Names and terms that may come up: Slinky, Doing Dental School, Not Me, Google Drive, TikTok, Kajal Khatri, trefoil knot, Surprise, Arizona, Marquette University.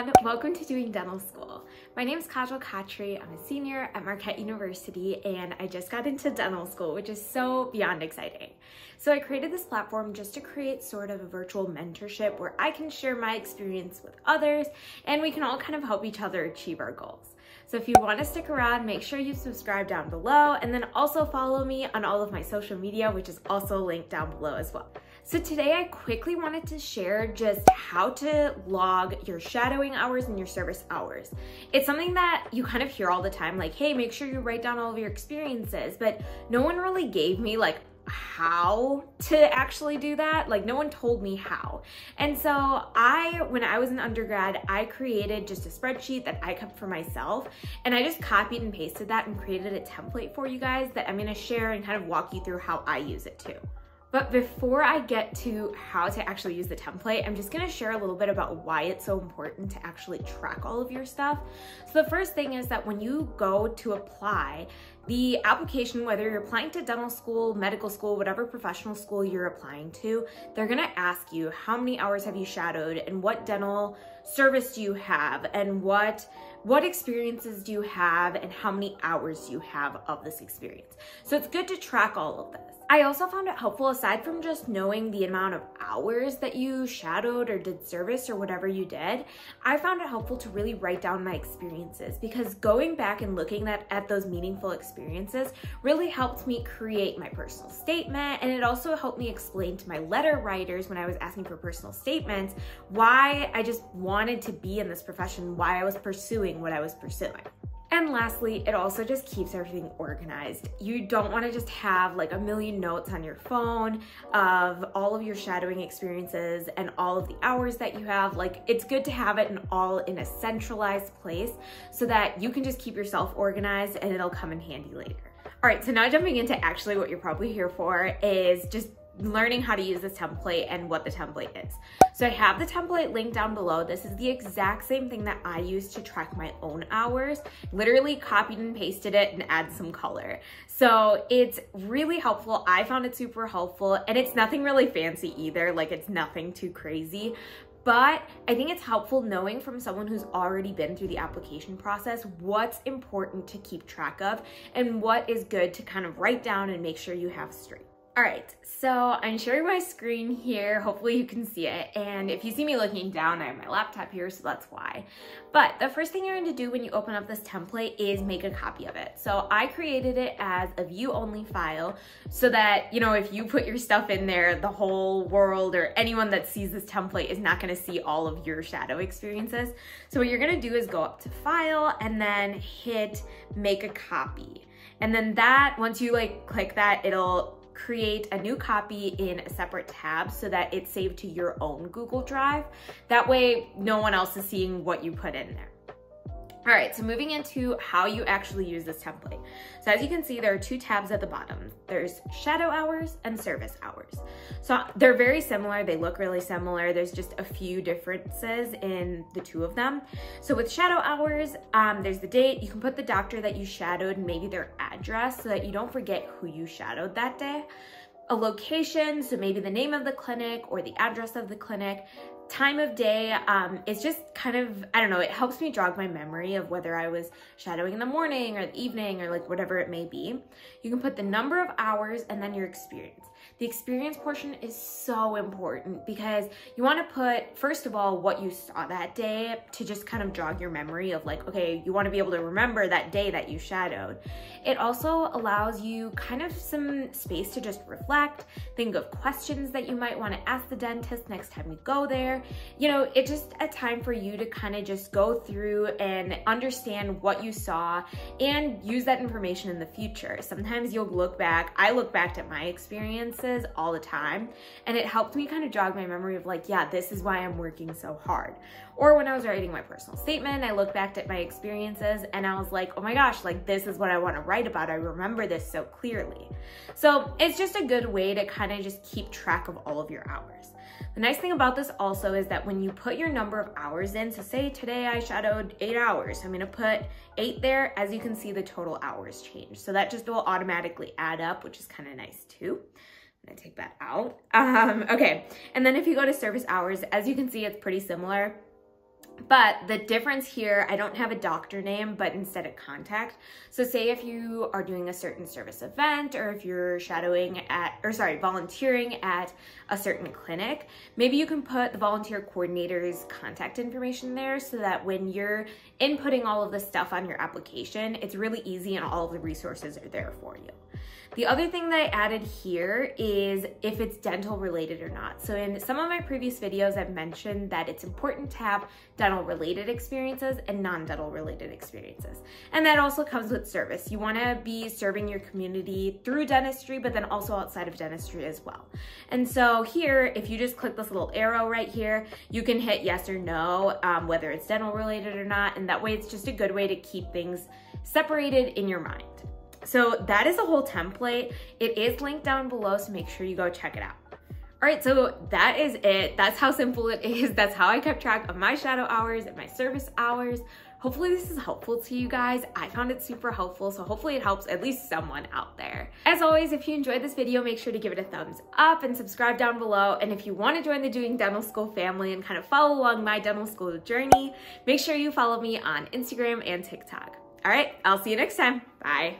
everyone, welcome to Doing Dental School. My name is Kajal Khatri. I'm a senior at Marquette University and I just got into dental school, which is so beyond exciting. So I created this platform just to create sort of a virtual mentorship where I can share my experience with others and we can all kind of help each other achieve our goals. So if you want to stick around, make sure you subscribe down below and then also follow me on all of my social media, which is also linked down below as well. So today I quickly wanted to share just how to log your shadowing hours and your service hours. It's something that you kind of hear all the time, like, hey, make sure you write down all of your experiences, but no one really gave me like how to actually do that. Like no one told me how. And so when I was an undergrad, I created just a spreadsheet that I kept for myself. And I just copied and pasted that and created a template for you guys that I'm going to share and kind of walk you through how I use it too. But before I get to how to actually use the template, I'm just gonna share a little bit about why it's so important to actually track all of your stuff. So the first thing is that when you go to apply, the application, whether you're applying to dental school, medical school, whatever professional school you're applying to, they're gonna ask you how many hours have you shadowed and what dental service do you have and what experiences do you have and how many hours do you have of this experience. So it's good to track all of this. I also found it helpful, aside from just knowing the amount of hours that you shadowed or did service or whatever you did, I found it helpful to really write down my experiences, because going back and looking at those meaningful experiences really helped me create my personal statement, and it also helped me explain to my letter writers when I was asking for personal statements why I just wanted to be in this profession, why I was pursuing what I was pursuing. And lastly, it also just keeps everything organized. You don't want to just have like a million notes on your phone of all of your shadowing experiences and all of the hours that you have. Like, it's good to have it all in a centralized place so that you can just keep yourself organized and it'll come in handy later. All right, so now jumping into actually what you're probably here for is just learning how to use this template and what the template is. So I have the template linked down below. This is the exact same thing that I used to track my own hours, literally copied and pasted it and add some color. So it's really helpful. I found it super helpful, and it's nothing really fancy either. Like, it's nothing too crazy. But I think it's helpful knowing from someone who's already been through the application process what's important to keep track of and what is good to kind of write down and make sure you have straight. All right, so I'm sharing my screen here. Hopefully you can see it. And if you see me looking down, I have my laptop here, so that's why. But the first thing you're going to do when you open up this template is make a copy of it. So I created it as a view-only file so that, you know, if you put your stuff in there, the whole world or anyone that sees this template is not going to see all of your shadow experiences. So what you're going to do is go up to File and then hit Make a Copy. And then that, once you like click that, it'll create a new copy in a separate tab so that it's saved to your own Google Drive. That way no one else is seeing what you put in there. All right, so moving into how you actually use this template. So as you can see, there are two tabs at the bottom. There's shadow hours and service hours. So they're very similar. They look really similar. There's just a few differences in the two of them. So with shadow hours, there's the date. You can put the doctor that you shadowed and maybe their address so that you don't forget who you shadowed that day. A location, so maybe the name of the clinic or the address of the clinic. Time of day, it's just kind of, I don't know, it helps me jog my memory of whether I was shadowing in the morning or the evening or like whatever it may be. You can put the number of hours and then your experience. The experience portion is so important because you want to put, first of all, what you saw that day to just kind of jog your memory of like, okay, you want to be able to remember that day that you shadowed. It also allows you kind of some space to just reflect, think of questions that you might want to ask the dentist next time you go there. You know, it's just a time for you to kind of just go through and understand what you saw and use that information in the future. Sometimes you'll look back. I look back at my experiences all the time, and it helped me kind of jog my memory of like, yeah, this is why I'm working so hard. Or when I was writing my personal statement, I looked back at my experiences and I was like, oh my gosh, like this is what I want to write about. I remember this so clearly. So it's just a good way to kind of just keep track of all of your hours. The nice thing about this also is that when you put your number of hours in, so say today I shadowed 8 hours, I'm gonna put 8 there. As you can see, the total hours change. So that just will automatically add up, which is kind of nice too. I'm gonna take that out. Okay, and then if you go to service hours, as you can see, it's pretty similar. But the difference here, I don't have a doctor name, but instead a contact. So say if you are doing a certain service event, or if you're volunteering at a certain clinic, maybe you can put the volunteer coordinator's contact information there so that when you're inputting all of this stuff on your application, it's really easy and all of the resources are there for you. The other thing that I added here is if it's dental related or not. So in some of my previous videos, I've mentioned that it's important to have dental related experiences and non-dental related experiences. And that also comes with service. You wanna be serving your community through dentistry, but then also outside of dentistry as well. And so here, if you just click this little arrow right here, you can hit yes or no, whether it's dental related or not. And that way it's just a good way to keep things separated in your mind. So that is a whole template. It is linked down below, so make sure you go check it out. All right, so that is it. That's how simple it is. That's how I kept track of my shadow hours and my service hours. Hopefully this is helpful to you guys. I found it super helpful, so hopefully it helps at least someone out there. As always, if you enjoyed this video, make sure to give it a thumbs up and subscribe down below. And if you want to join the Doing Dental School family and kind of follow along my dental school journey, make sure you follow me on Instagram and TikTok. All right, I'll see you next time. Bye.